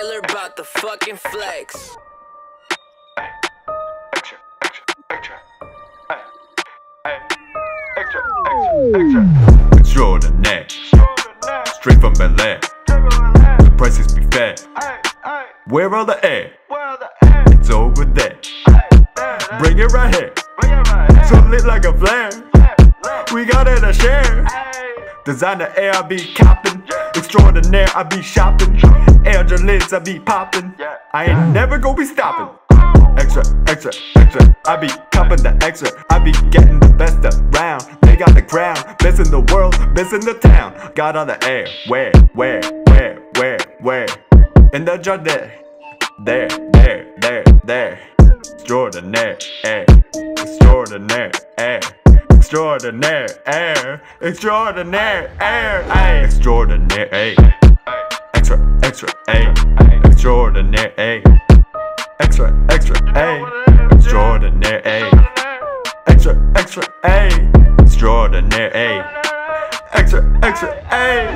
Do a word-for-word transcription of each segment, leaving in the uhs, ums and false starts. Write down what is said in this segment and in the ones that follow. Taylor about the fucking flex. Hey, extra, extra, extra. Hey, hey, extra, extra, extra. Extraordinair, straight from Bel Air. The prices be fair. Where are the air? It's over there. Bring it right here. So lit like a flare. We got it to share. Designer air, I be coppin'. Extraordinaire, I be shopping. Angel lids, I be poppin'. I ain't never gon' be stoppin'. Extra, extra, extra. I be coppin' the extra. I be gettin' the best around. They got the crown. Best in the world, best in the town. Got on the air. Where, where, where, where, where? In the Jardin. There, there, there, there. Extraordinaire, air. Extraordinaire, air. Extraordinaire, air. Extraordinaire, air. Ay. Extraordinaire, ay. Extra, extra, ay. Extraordinaire, ay. Extra, extra, ay. Extraordinaire, ay. Extra, extra, ay. Extraordinaire, ay. Extra, extra, ay.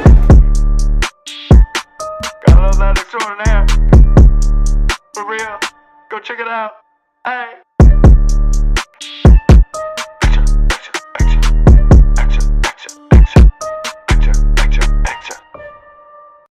Gotta love that extraordinaire. For real, go check it out, ay.